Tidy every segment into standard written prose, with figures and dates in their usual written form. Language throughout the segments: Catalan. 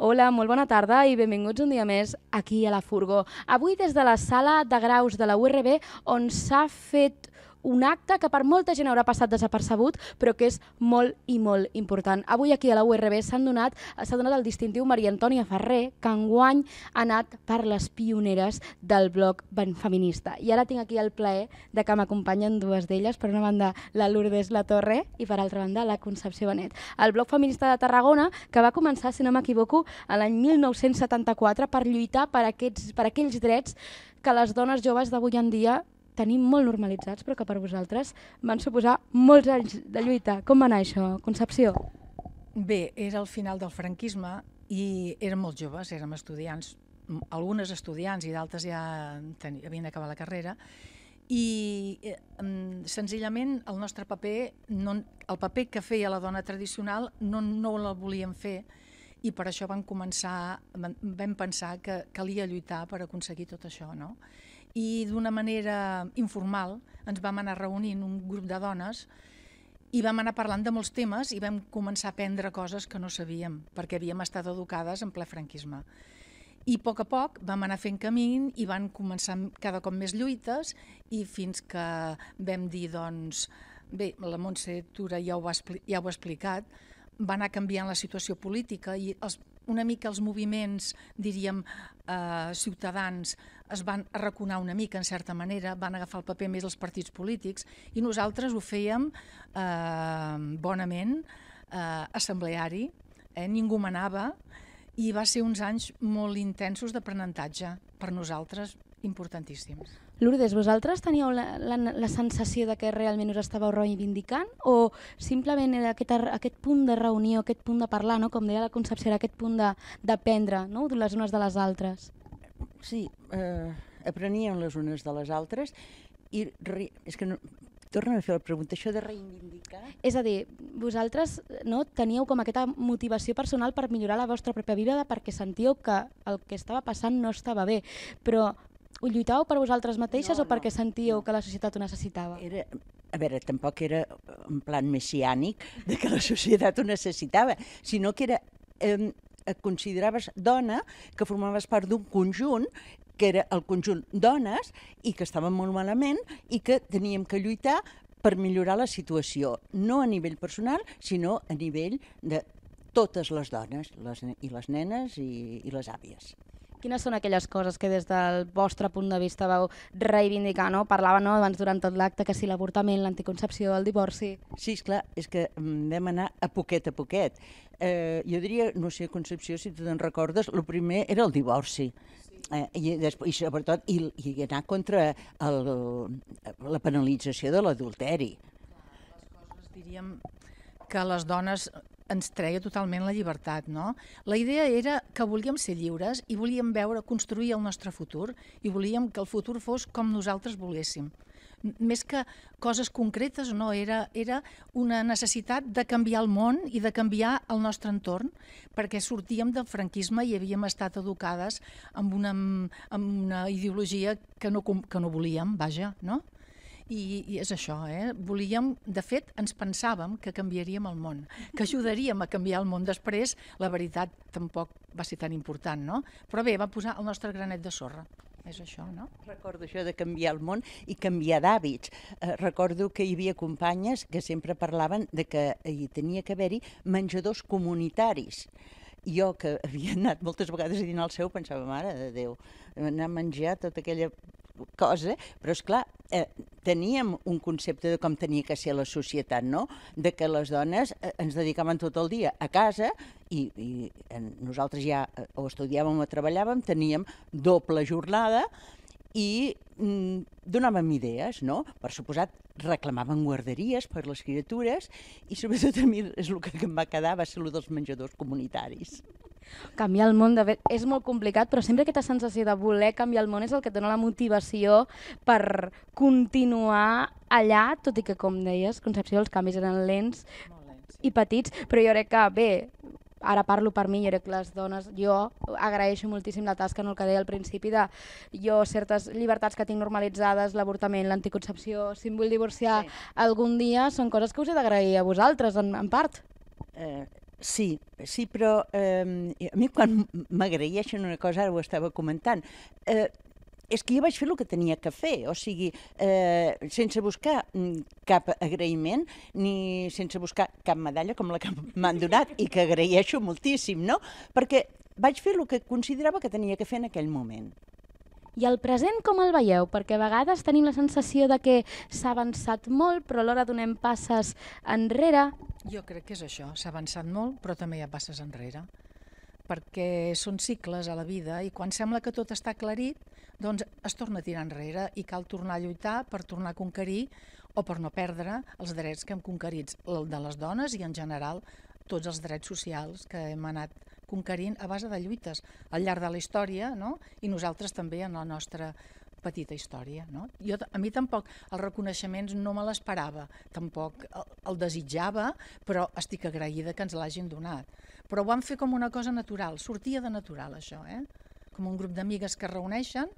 Hola, molt bona tarda i benvinguts un dia més aquí a LaFurgo. Avui des de la sala de graus de la URV, on s'ha fet un acte que per molta gent haurà passat desapercebut, però que és molt i molt important. Avui aquí a la URV s'ha donat el distintiu Maria Antònia Ferrer, que enguany ha anat per les pioneres del bloc feminista. I ara tinc aquí el plaer de que m'acompanyen dues d'elles, per una banda la Lourdes Latorre i per altra banda la Concepció Benet. El bloc feminista de Tarragona, que va començar, si no m'equivoco, l'any 1974 per lluitar per aquells drets que les dones joves d'avui en dia tenim molt normalitzats, però que per vosaltres van suposar molts anys de lluita. Com va anar això, Concepció? Bé, era el final del franquisme i érem molt joves, érem estudiants, algunes estudiants i d'altres ja havien d'acabar la carrera, i senzillament el nostre paper, el paper que feia la dona tradicional no la volíem fer, i per això vam pensar que calia lluitar per aconseguir tot això, no? I d'una manera informal ens vam anar reunint un grup de dones i vam anar parlant de molts temes i vam començar a aprendre coses que no sabíem perquè havíem estat educades en ple franquisme. I a poc vam anar fent camí i van començar cada cop més lluites i fins que vam dir, doncs, bé, la Montse Tura ja ho ha explicat, va anar canviant la situació política i una mica els moviments, diríem, ciutadans es van arraconar una mica, en certa manera, van agafar el paper més els partits polítics i nosaltres ho fèiem bonament, assembleari, ningú manava i va ser uns anys molt intensos d'aprenentatge per nosaltres, importantíssims. Lourdes, vosaltres teníeu la sensació de que realment us estàveu reivindicant o simplement era aquest punt de reunió, aquest punt de parlar, no? Com deia la Concepció, era aquest punt d'aprendre, no?, les unes de les altres? Sí, apreníem les unes de les altres i és que no... Torna a fer la pregunta, això de reivindicar... És a dir, vosaltres teníeu com aquesta motivació personal per millorar la vostra pròpia vida perquè sentíeu que el que estava passant no estava bé, però ho lluitàveu per vosaltres mateixes o perquè sentíeu que la societat ho necessitava? A veure, tampoc era en plan messiànic que la societat ho necessitava, sinó que et consideraves dona, que formaves part d'un conjunt, que era el conjunt dones i que estàvem molt malament i que teníem que lluitar per millorar la situació, no a nivell personal, sinó a nivell de totes les dones, i les nenes i les àvies. Quines són aquelles coses que des del vostre punt de vista vau reivindicar? Parlava abans durant tot l'acte que si l'avortament, l'anticoncepció, el divorci... Sí, esclar, és que vam anar a poquet a poquet. Jo diria, no sé, Concepció, si tu te'n recordes, el primer era el divorci. I sobretot anar contra la penalització de l'adulteri. Diríem que les dones ens treia totalment la llibertat, no? La idea era que volíem ser lliures i volíem veure, construir el nostre futur i volíem que el futur fos com nosaltres voléssim. Més que coses concretes, no, era una necessitat de canviar el món i de canviar el nostre entorn, perquè sortíem del franquisme i havíem estat educades amb una ideologia que no volíem, vaja, no? I és això, volíem, de fet, ens pensàvem que canviaríem el món, que ajudaríem a canviar el món després, la veritat tampoc va ser tan important, no? Però bé, va posar el nostre granet de sorra, és això, no? Recordo això de canviar el món i canviar d'hàbits. Recordo que hi havia companyes que sempre parlaven que hi tenia que haver-hi menjadors comunitaris. Jo, que havia anat moltes vegades a dinar al seu, pensava, mare de Déu, anar a menjar tota aquella cosa, però esclar, teníem un concepte de com tenia que ser la societat, no? De que les dones ens dedicaven tot el dia a casa i nosaltres ja o estudiàvem o treballàvem, teníem doble jornada i donàvem idees, no? Per suposat, reclamaven guarderies per les criatures i sobretot a mi és el que em va quedar, va ser el dels menjadors comunitaris. Canviar el món, de fet, és molt complicat, però sempre aquesta sensació de voler canviar el món és el que et dona la motivació per continuar allà, tot i que, com deies, Concepció, els canvis eren lents i petits, però jo crec que, bé, ara parlo per mi, jo crec que les dones, jo agraeixo moltíssim la tasca en el que deia al principi de jo certes llibertats que tinc normalitzades, l'avortament, l'anticoncepció, si em vull divorciar algun dia, són coses que us he d'agrair a vosaltres, en part. Sí, sí, però a mi quan m'agraeixen una cosa, ara ho estava comentant, és que jo vaig fer el que tenia que fer, o sigui, sense buscar cap agraïment ni sense buscar cap medalla com la que m'han donat i que agraeixo moltíssim, no? Perquè vaig fer el que considerava que tenia que fer en aquell moment. I el present com el veieu? Perquè a vegades tenim la sensació que s'ha avançat molt, però alhora donem passes enrere. Jo crec que és això, s'ha avançat molt, però també hi ha passes enrere. Perquè són cicles a la vida i quan sembla que tot està aclarit, doncs es torna a tirar enrere i cal tornar a lluitar per tornar a conquerir o per no perdre els drets que hem conquerit, el de les dones i en general tots els drets socials que hem anat conquerint a base de lluites al llarg de la història, no? I nosaltres també en la nostra petita història, no? A mi tampoc els reconeixements no me l'esperava, tampoc el desitjava, però estic agraïda que ens l'hagin donat. Però ho vam fer com una cosa natural, sortia de natural això, com un grup d'amigues que es reuneixen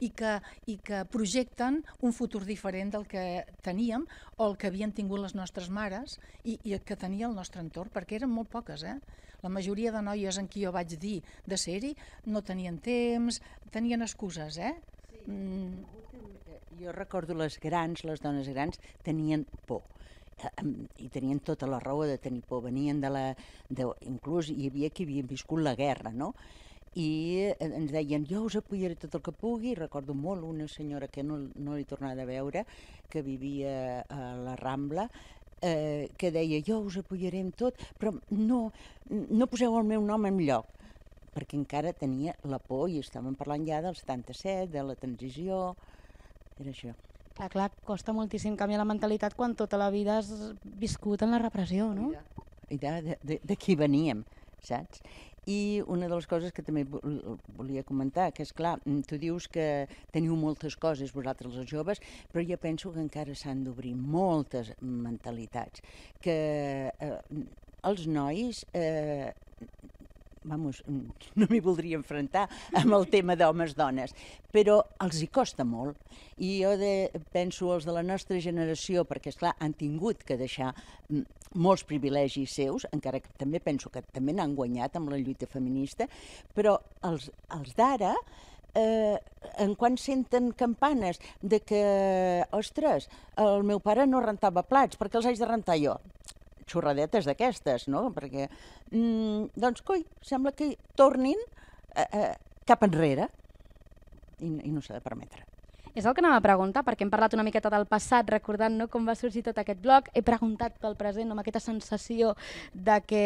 i que projecten un futur diferent del que teníem o el que havien tingut les nostres mares i el que tenia el nostre entorn, perquè eren molt poques, La majoria de noies en qui jo vaig dir de ser-hi no tenien temps, tenien excuses, Jo recordo les grans, les dones grans, tenien por. I tenien tota la raó de tenir por. Venien de la... Inclús hi havia qui havia viscut la guerra, no? I ens deien, jo us apoyaré tot el que pugui. Recordo molt una senyora que no l'he tornada a veure, que vivia a la Rambla, que deia, jo us apoyaré en tot, però no poseu el meu nom enlloc, perquè encara tenia la por i estàvem parlant ja del 77, de la transició, era això. Clar, costa moltíssim canviar la mentalitat quan tota la vida has viscut en la repressió, no? I de qui veníem, saps? I una de les coses que també volia comentar, que és clar, tu dius que teniu moltes coses vosaltres els joves, però jo penso que encara s'han d'obrir moltes mentalitats, que els nois, vamos, no m'hi voldria enfrontar amb el tema d'homes-dones, però els hi costa molt. I jo penso els de la nostra generació, perquè, esclar, han tingut que deixar molts privilegis seus, encara que també penso que també n'han guanyat amb la lluita feminista, però els d'ara, en quan senten campanes de que, ostres, el meu pare no rentava plats, perquè els haig de rentar jo? Xorradetes d'aquestes, no? Perquè, doncs, coi, sembla que tornin cap enrere i no s'ha de permetre. És el que anava a preguntar, perquè hem parlat una miqueta del passat, recordant com va sorgir tot aquest bloc. He preguntat pel present amb aquesta sensació que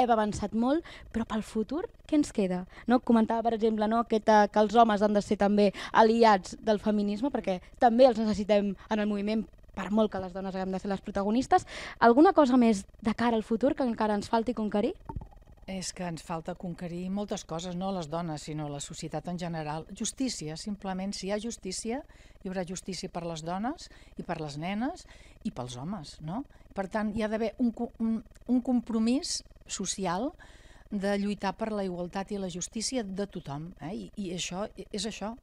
hem avançat molt, però pel futur què ens queda? Comentava, per exemple, que els homes han de ser també aliats del feminisme, perquè també els necessitem en el moviment, per molt que les dones haguem de ser les protagonistes. Alguna cosa més de cara al futur que encara ens falti conquerir? És que ens falta conquerir moltes coses, no les dones, sinó la societat en general. Justícia, simplement, si hi ha justícia, hi haurà justícia per les dones i per les nenes i pels homes, no? Per tant, hi ha d'haver un compromís social de lluitar per la igualtat i la justícia de tothom, i això és això.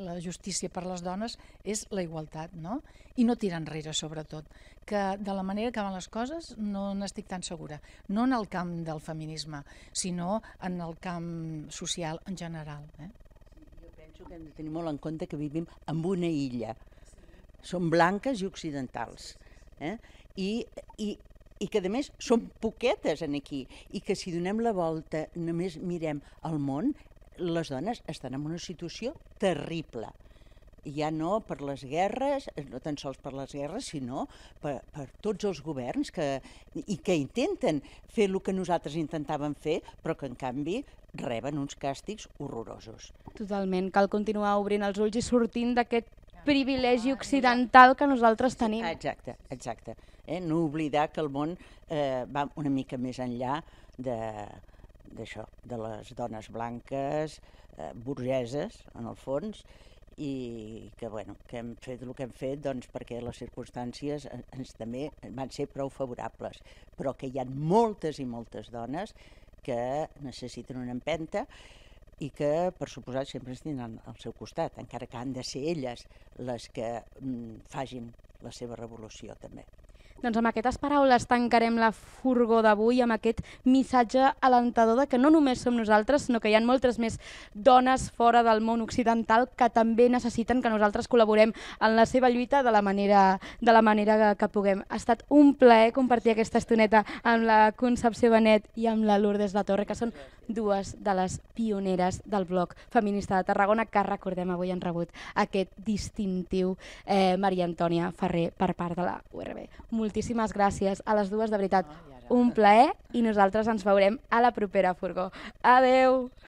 La justícia per les dones és la igualtat, no? I no tirar enrere, sobretot, que de la manera que van les coses no n'estic tan segura, no en el camp del feminisme, sinó en el camp social en general. Jo penso que hem de tenir molt en compte que vivim en una illa. Som blanques i occidentals. I que, a més, som poquetes aquí. I que si donem la volta, només mirem el món, les dones estan en una situació terrible, ja no per les guerres, no tan sols per les guerres, sinó per tots els governs que intenten fer el que nosaltres intentàvem fer, però que en canvi reben uns càstigs horrorosos. Totalment, cal continuar obrint els ulls i sortint d'aquest privilegi occidental que nosaltres tenim. Exacte, exacte. No oblidar que el món va una mica més enllà de les dones blanques, burgeses, en el fons, i que hem fet el que hem fet perquè les circumstàncies també van ser prou favorables, però que hi ha moltes i moltes dones que necessiten una empenta i que, per suposat, sempre es tindran al seu costat, encara que han de ser elles les que facin la seva revolució, també. Doncs amb aquestes paraules tancarem la furgó d'avui, amb aquest missatge alentador de que no només som nosaltres, sinó que hi ha moltes més dones fora del món occidental que també necessiten que nosaltres col·laborem en la seva lluita de la manera que puguem. Ha estat un plaer compartir aquesta estoneta amb la Concepció Benet i amb la Lourdes Latorre, que són dues de les pioneres del Bloc Feminista de Tarragona, que recordem avui han rebut aquest distintiu Maria Antònia Ferrer per part de la URV. Moltíssimes gràcies a les dues, de veritat, un plaer, i nosaltres ens veurem a la propera furgó. Adeu!